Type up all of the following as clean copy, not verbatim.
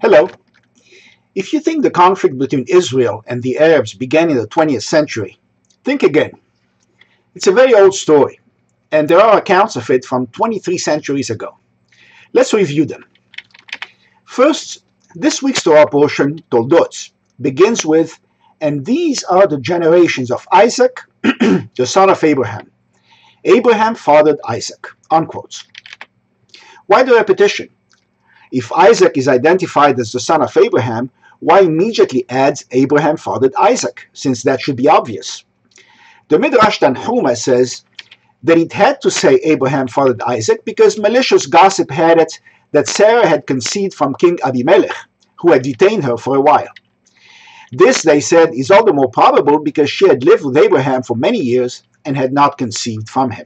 Hello. If you think the conflict between Israel and the Arabs began in the 20th century, think again. It's a very old story, and there are accounts of it from 23 centuries ago. Let's review them. First, this week's Torah portion, Toldot, begins with, "And these are the generations of Isaac, the son of Abraham. Abraham fathered Isaac," unquote. Why the repetition? If Isaac is identified as the son of Abraham, why immediately adds Abraham fathered Isaac, since that should be obvious? The Midrash Tanhuma says that it had to say Abraham fathered Isaac because malicious gossip had it that Sarah had conceived from King Abimelech, who had detained her for a while. This, they said, is all the more probable because she had lived with Abraham for many years and had not conceived from him.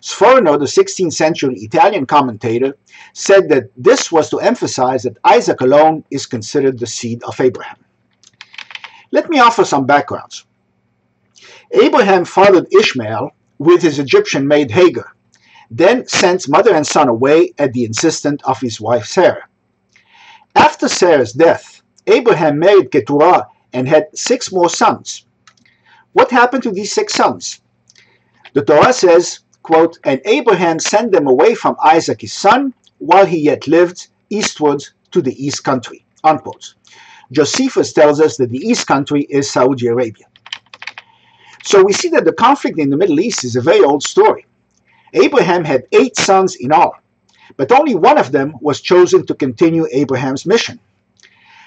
Sforno, the 16th century Italian commentator, said that this was to emphasize that Isaac alone is considered the seed of Abraham. Let me offer some backgrounds. Abraham fathered Ishmael with his Egyptian maid Hagar, then sent mother and son away at the insistence of his wife Sarah. After Sarah's death, Abraham married Keturah and had 6 more sons. What happened to these 6 sons? The Torah says, quote, "And Abraham sent them away from Isaac his son, while he yet lived, eastward to the east country," unquote. Josephus tells us that the east country is Saudi Arabia. So we see that the conflict in the Middle East is a very old story. Abraham had 8 sons in all, but only one of them was chosen to continue Abraham's mission.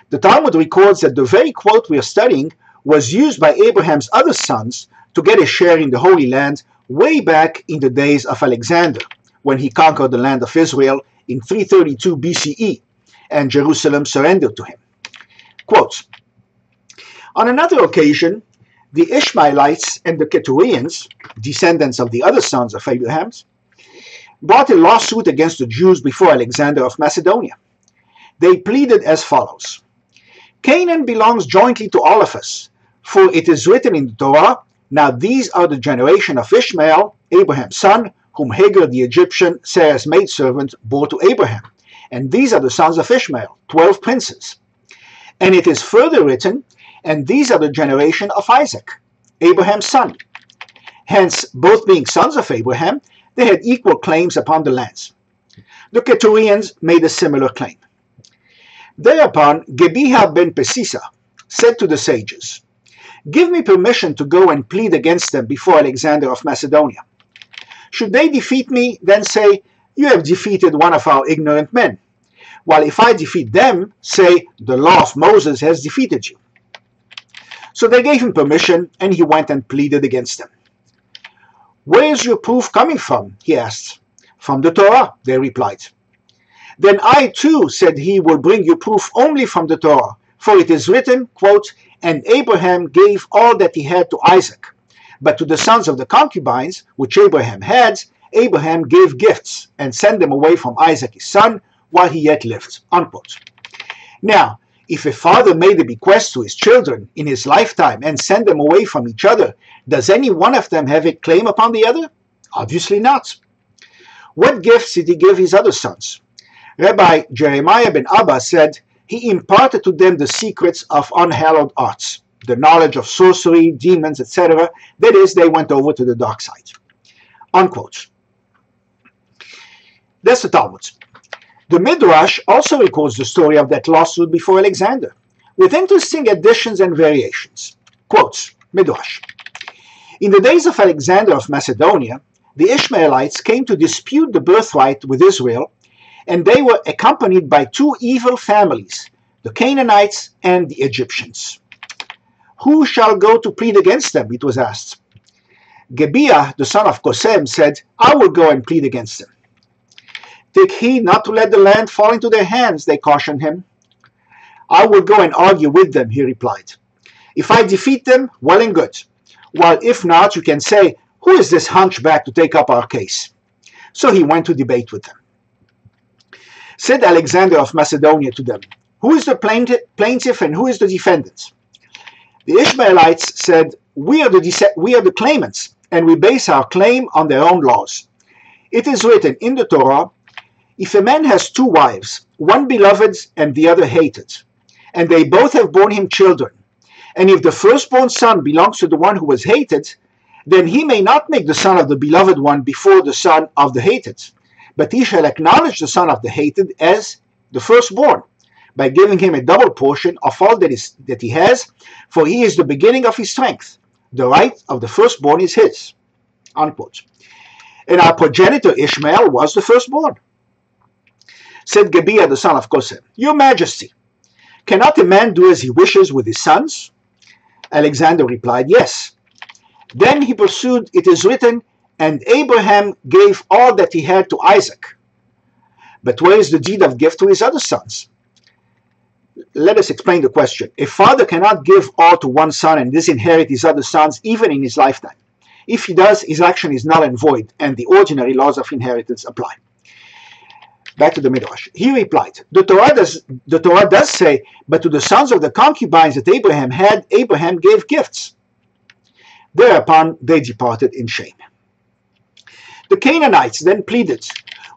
The Talmud records that the very quote we are studying was used by Abraham's other sons to get a share in the Holy Land way back in the days of Alexander, when he conquered the land of Israel in 332 BCE, and Jerusalem surrendered to him. Quote, "On another occasion, the Ishmaelites and the Keturians, descendants of the other sons of Abraham, brought a lawsuit against the Jews before Alexander of Macedonia. They pleaded as follows: 'Canaan belongs jointly to all of us, for it is written in the Torah, now these are the generation of Ishmael, Abraham's son, whom Hagar the Egyptian, Sarah's maidservant, bore to Abraham. And these are the sons of Ishmael, 12 princes. And it is further written, and these are the generation of Isaac, Abraham's son. Hence, both being sons of Abraham, they had equal claims upon the lands.' The Keturians made a similar claim. Thereupon, Gebiha ben Pesisa said to the sages, 'Give me permission to go and plead against them before Alexander of Macedonia. Should they defeat me, then say, "You have defeated one of our ignorant men," while if I defeat them, say, "The law of Moses has defeated you."' So they gave him permission, and he went and pleaded against them. 'Where is your proof coming from?' he asked. 'From the Torah,' they replied. 'Then I too,' said he, 'will bring you proof only from the Torah, for it is written," quote, "'And Abraham gave all that he had to Isaac, but to the sons of the concubines, which Abraham had, Abraham gave gifts, and sent them away from Isaac his son, while he yet lived," unquote. Now, if a father made a bequest to his children in his lifetime and sent them away from each other, does any one of them have a claim upon the other? Obviously not. What gifts did he give his other sons? Rabbi Jeremiah ben Abba said, "He imparted to them the secrets of unhallowed arts, the knowledge of sorcery, demons, etc. That is, they went over to the dark side," unquote. That's the Talmud. The Midrash also records the story of that lawsuit before Alexander, with interesting additions and variations. Quotes, Midrash. "In the days of Alexander of Macedonia, the Ishmaelites came to dispute the birthright with Israel, and they were accompanied by 2 evil families, the Canaanites and the Egyptians. 'Who shall go to plead against them?' it was asked. Gebiah, the son of Kosem, said, 'I will go and plead against them.' 'Take heed not to let the land fall into their hands,' they cautioned him. 'I will go and argue with them,' he replied. 'If I defeat them, well and good, while if not, you can say, "Who is this hunchback to take up our case?"' So he went to debate with them. Said Alexander of Macedonia to them, 'Who is the plaintiff and who is the defendant?' The Ishmaelites said, we are the claimants, and we base our claim on their own laws. It is written in the Torah, 'If a man has 2 wives, one beloved and the other hated, and they both have borne him children. And if the firstborn son belongs to the one who was hated, then he may not make the son of the beloved one before the son of the hated, but he shall acknowledge the son of the hated as the firstborn, by giving him a double portion of all that he has, for he is the beginning of his strength. The right of the firstborn is his." Unquote. And our progenitor Ishmael was the firstborn. Said Gebiha, the son of Kosem, "Your Majesty, cannot a man do as he wishes with his sons?" Alexander replied, "Yes." Then he pursued, "It is written, and Abraham gave all that he had to Isaac. But where is the deed of gift to his other sons?" Let us explain the question. A father cannot give all to one son and disinherit his other sons even in his lifetime. If he does, his action is null and void, and the ordinary laws of inheritance apply. Back to the Midrash. He replied, the Torah does say, "But to the sons of the concubines that Abraham had, Abraham gave gifts." Thereupon they departed in shame. The Canaanites then pleaded,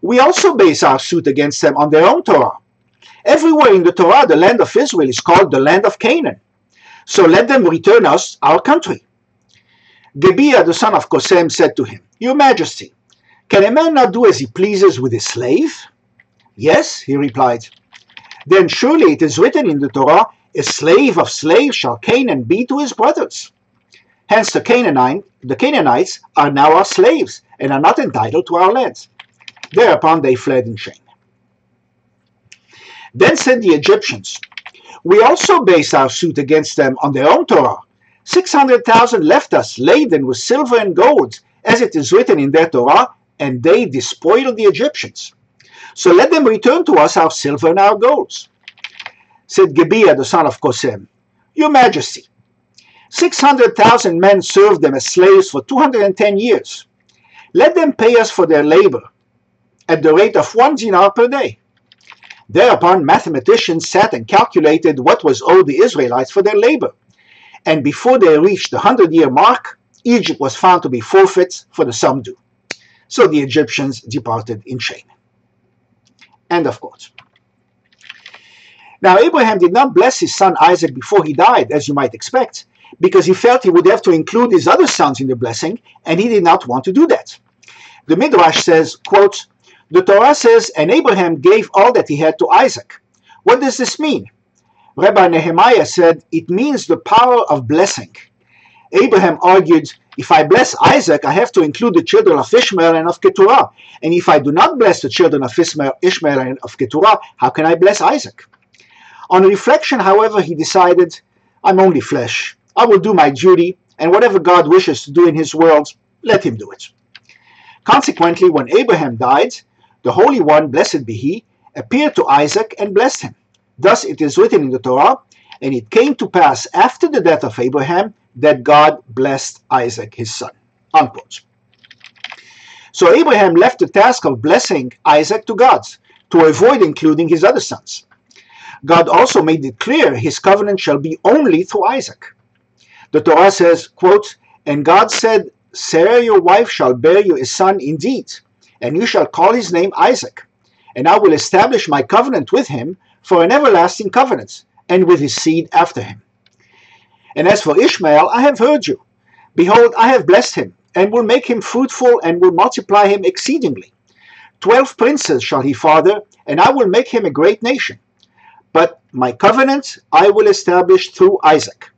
"We also base our suit against them on their own Torah. Everywhere in the Torah, the land of Israel is called the land of Canaan. So let them return us our country." Gebiha, the son of Kosem, said to him, "Your Majesty, can a man not do as he pleases with his slave?" "Yes," he replied. "Then surely it is written in the Torah, 'A slave of slaves shall Canaan be to his brothers.' Hence the Canaanites are now our slaves and are not entitled to our lands." Thereupon they fled in shame. Then said the Egyptians, "We also based our suit against them on their own Torah. 600,000 left us laden with silver and gold, as it is written in their Torah, and they despoiled the Egyptians. So let them return to us our silver and our golds." Said Gebiha, the son of Kosem, "Your Majesty, 600,000 men served them as slaves for 210 years. Let them pay us for their labor at the rate of 1 dinar per day." Thereupon mathematicians sat and calculated what was owed the Israelites for their labor. And before they reached the 100-year mark, Egypt was found to be forfeit for the sum due. So the Egyptians departed in shame. End of quote. Now Abraham did not bless his son Isaac before he died, as you might expect, because he felt he would have to include his other sons in the blessing, and he did not want to do that. The Midrash says, quote, "The Torah says, 'And Abraham gave all that he had to Isaac.' What does this mean?" Rabbi Nehemiah said, "It means the power of blessing." Abraham argued, "If I bless Isaac, I have to include the children of Ishmael and of Keturah. And if I do not bless the children of Ishmael and of Keturah, how can I bless Isaac?" On reflection, however, he decided, "I'm only flesh. I will do my duty, and whatever God wishes to do in his world, let him do it." Consequently, when Abraham died, the Holy One, blessed be he, appeared to Isaac and blessed him. Thus it is written in the Torah, "And it came to pass after the death of Abraham that God blessed Isaac his son." Unquote. So Abraham left the task of blessing Isaac to God, to avoid including his other sons. God also made it clear his covenant shall be only through Isaac. The Torah says, quote, "And God said, 'Sarah your wife shall bear you a son indeed, and you shall call his name Isaac. And I will establish my covenant with him for an everlasting covenant, and with his seed after him. And as for Ishmael, I have heard you. Behold, I have blessed him, and will make him fruitful, and will multiply him exceedingly. 12 princes shall he father, and I will make him a great nation. But my covenant I will establish through Isaac,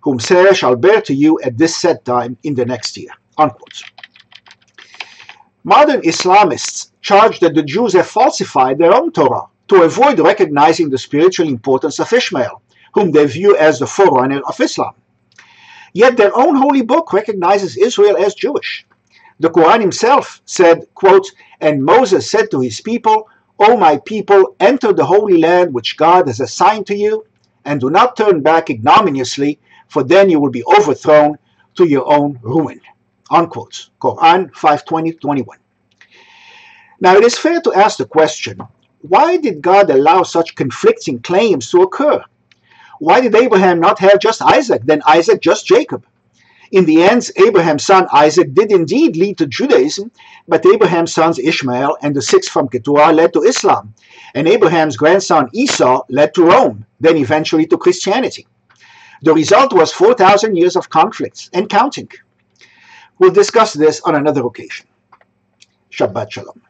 whom Sarah shall bear to you at this set time in the next year." Unquote. Modern Islamists charge that the Jews have falsified their own Torah to avoid recognizing the spiritual importance of Ishmael, whom they view as the forerunner of Islam. Yet their own holy book recognizes Israel as Jewish. The Quran himself said, quote, "And Moses said to his people, 'O my people, enter the holy land which God has assigned to you, and do not turn back ignominiously, for then you will be overthrown to your own ruin.'" Unquote. Quran 5:20-21. Now it is fair to ask the question, why did God allow such conflicting claims to occur? Why did Abraham not have just Isaac, then Isaac just Jacob? In the end, Abraham's son Isaac did indeed lead to Judaism, but Abraham's sons Ishmael and the six from Keturah led to Islam, and Abraham's grandson Esau led to Rome, then eventually to Christianity. The result was 4,000 years of conflicts and counting. We'll discuss this on another occasion. Shabbat Shalom.